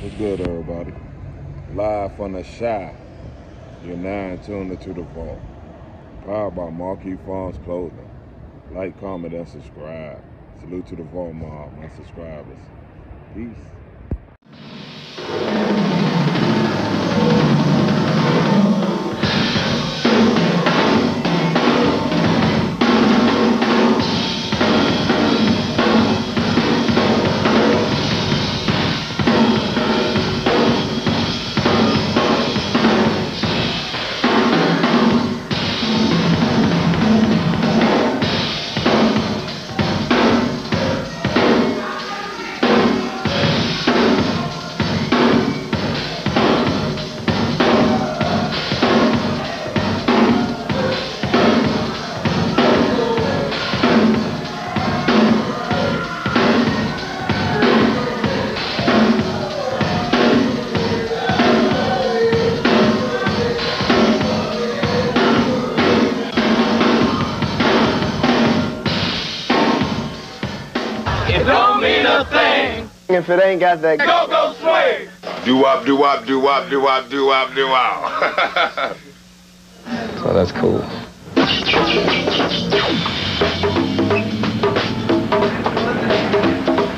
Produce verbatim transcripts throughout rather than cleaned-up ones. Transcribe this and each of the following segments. What's good, everybody? Live from the shop. You're now tuned into The Vault. Powered by Marquis Farms Clothing. Like, comment, and subscribe. Salute to The Vault Mob, my subscribers. Peace. If it ain't got that go go swing, do wop do wop do wop do wop do wop do wop. So that's cool. I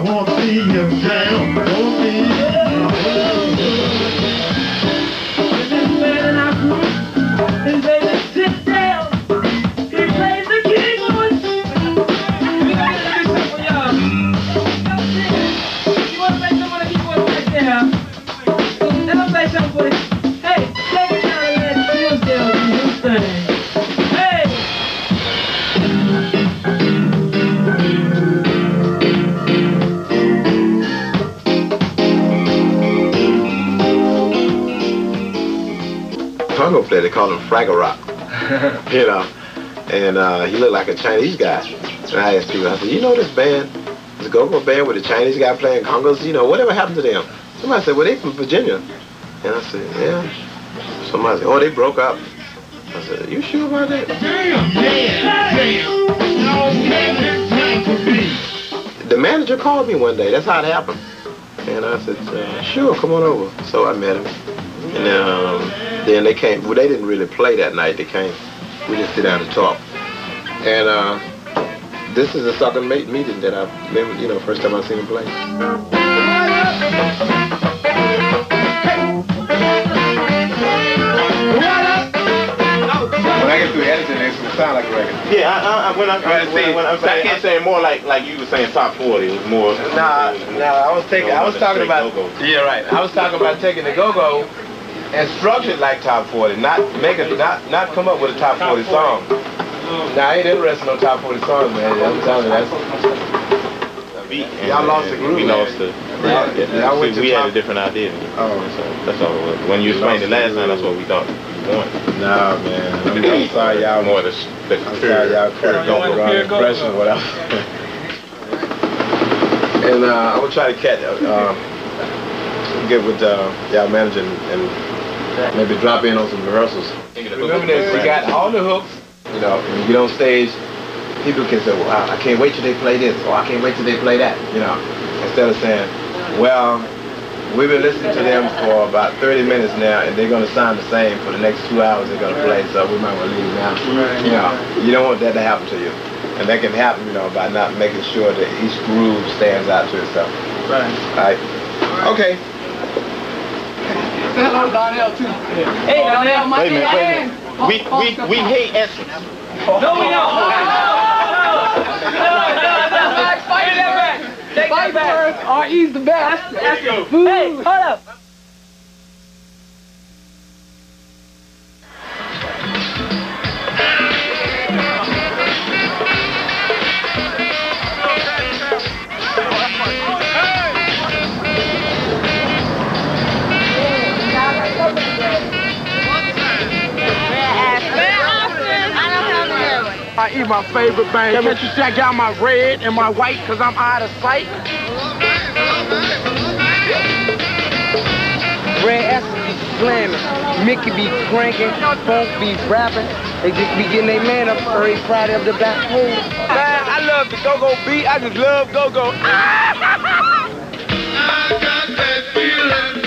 want to see him down for me. When this man I want, and baby sit down. He plays the king on. We gotta do something for y'all. You wanna play something with you wanna play there? Let me play something for you. Hey, take it down and let the wheels down and do things. Congo player, they called him Fragarock, you know, and uh, he looked like a Chinese guy. And I asked people, I said, you know this band, this go-go band with a Chinese guy playing congos, you know, whatever happened to them? Somebody said, well, they from Virginia. And I said, yeah. Somebody said, oh, they broke up. I said, you sure about that? Damn, damn, damn. The manager called me one day, that's how it happened. And I said, uh, sure, come on over. So I met him. And um, then they came, well, they didn't really play that night, they came, we just sit down and talk. And uh, this is the Southern Mate meeting that I remember, you know, first time I seen him play. When I get through editing, it's going to sound like reggae. Yeah, I, I, when, I, when, I, when, when I'm saying, I'm saying more like, like you were saying top forty, it was more. Nah, was more, nah, I was taking, I was talking about, go-go. Yeah, right, I was talking about taking the go-go and structured like top forty, not make a, not not come up with a top forty song. Now I ain't interested in no top forty songs, man. I'm telling you, that's y'all lost the groove. We lost the. Yeah, yeah, yeah, yeah. See, we had a different idea. Oh, so that's all it was. When you explained it last time, that's what we thought. Nah, man. I'm, I'm sorry, y'all. More the the I'm sorry, y'all. Current going wrong impression of what I was. And uh, I'm gonna try to catch. Uh, get with uh, y'all manager and. Maybe drop in on some rehearsals. Remember this, we got all the hooks. You know, when you get on stage, people can say, well, I can't wait till they play this, or I can't wait till they play that, you know. Instead of saying, well, we've been listening to them for about thirty minutes now, and they're going to sound the same for the next two hours they're going to play, so we might want to leave now. You know, you don't want that to happen to you. And that can happen, you know, by not making sure that each groove stands out to itself. Right. All right. Okay. Hello, Donnell, too. Hey, Donnell, my wait a minute, wait a minute. We, we, we hate essence. No, we don't. No, no, no, no, no. R E's the best. That's the food. Hey, hold up. Yeah. I eat my favorite bang. Can't you see I got my red and my white because I'm out of sight? Red Essence be slamming, Mickey be cranking, Funk be rapping. They just be getting their man up early Friday up the back home. Man, I love the go-go beat. I just love go-go. I got that feeling.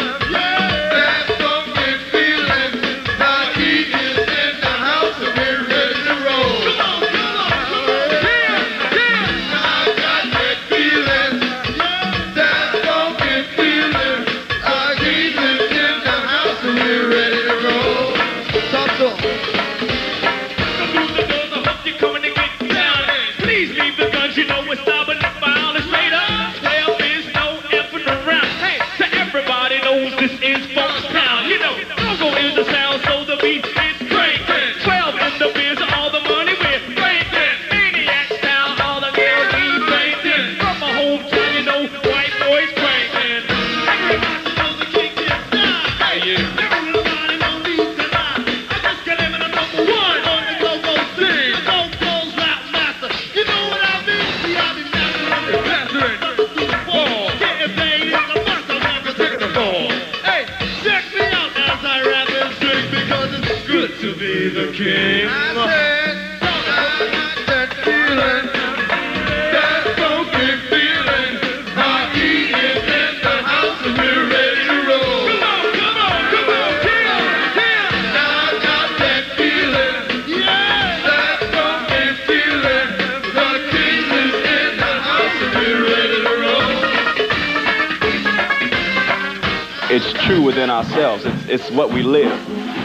Ourselves. It's, it's what we live.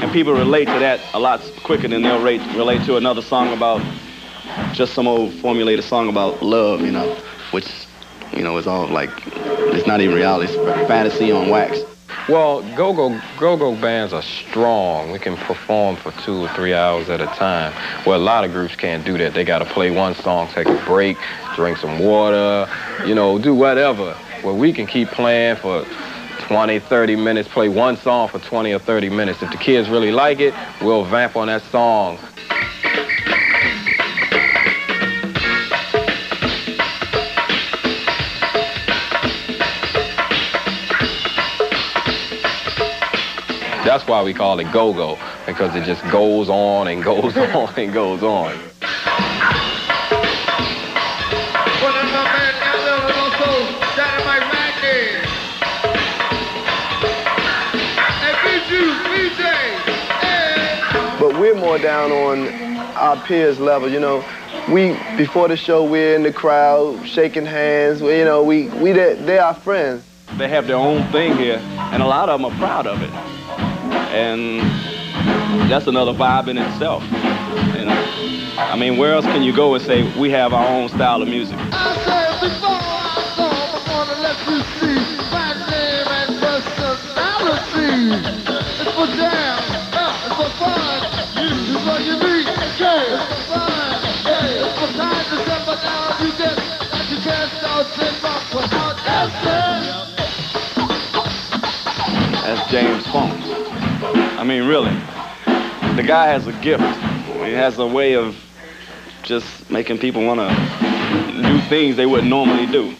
And people relate to that a lot quicker than they'll rate, relate to another song about just some old formulated song about love, you know, which, you know, is all like, it's not even reality, it's fantasy on wax. Well, go-go, go-go bands are strong. We can perform for two or three hours at a time. Well, a lot of groups can't do that. They got to play one song, take a break, drink some water, you know, do whatever. Well, we can keep playing for twenty, thirty minutes, play one song for twenty or thirty minutes. If the kids really like it, we'll vamp on that song. That's why we call it go-go, because it just goes on and goes on and goes on. We're more down on our peers' level, you know. We, before the show, we're in the crowd, shaking hands, we, you know, we, we they're, they're our friends. They have their own thing here, and a lot of them are proud of it. And that's another vibe in itself, you know. I mean, where else can you go and say, we have our own style of music? I said before I go, I wanna let you see my name and personality. It's for jam, it's for fun. What you need, yeah, it's for fun, yeah, it's for time to step but now you get that you can't start slip up without asking. That's James Funk. I mean, really, the guy has a gift. He has a way of just making people want to do things they wouldn't normally do.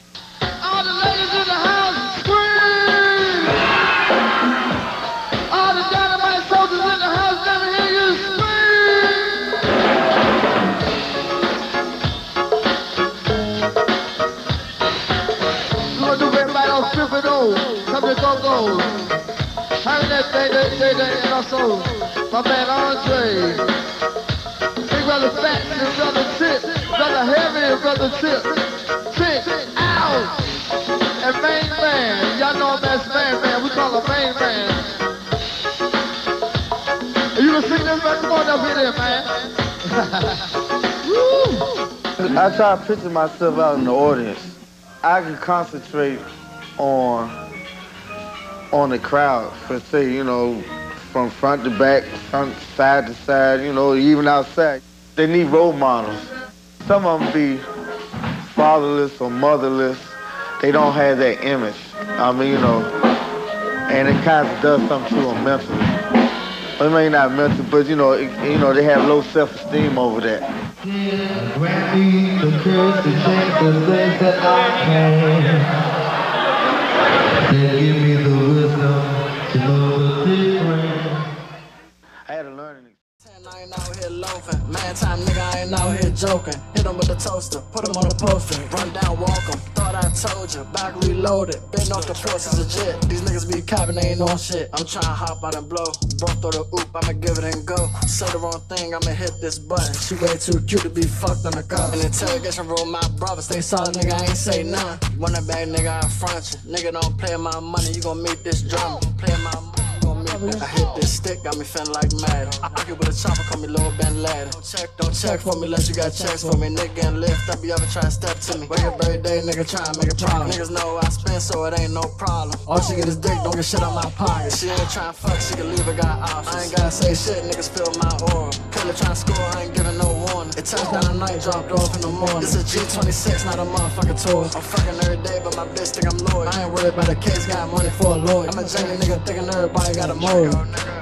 My man Andre, big brother Fat and brother Chip, brother Heavy and brother Chip, Chip, out, and Fame Man, y'all know him as Fame Man, we call him Fame Man. You can sing this, man, come on up here there, man. I try to picture myself out in the audience. I can concentrate on, on the crowd, for say, you know, from front to back, front side to side, you know, even outside. They need role models. Some of them be fatherless or motherless. They don't have that image. I mean, you know, and it kind of does something to them mentally. Well, it may not mental, but you know, it, you know, they have low self-esteem over that. I had a learning. I ain't out here loafing, man time nigga, I ain't out here joking. Hit him with the toaster, put him on the poster, run down, walk him, thought I told you, back reloaded, been off the force is legit. These niggas be copping, they ain't on shit. I'm trying to hop out and blow, broke through the oop, I'ma give it and go. Say the wrong thing, I'ma hit this button, she way too cute to be fucked on the cup. An interrogation room, my brother, stay solid nigga, I ain't say nothing. Run it back nigga, I front you, nigga don't play my money, you gon' meet this drama, play my money. I hit this stick, got me feeling like mad. I argue with a chopper, call me Lil' Ben Ladd. Don't check, don't check for me, unless you got checks for me. Nigga and lift up, you ever try to step to me. Wake up every day, nigga, try and make a problem. Niggas know I spin, so it ain't no problem. All she get is dick, don't get shit out my pocket. She ain't tryna fuck, she can leave, I got options. I ain't gotta say shit, niggas feel my aura. Killer tryna score, I ain't giving no warning. It turns down the night, dropped off in the morning. This is G twenty-six, not a motherfucking tour. I'm fucking every day, but my bitch think I'm loyal. I ain't worried about the case, got money for a lawyer. I'm a genuine nigga thinking everybody got a motive. Nigga.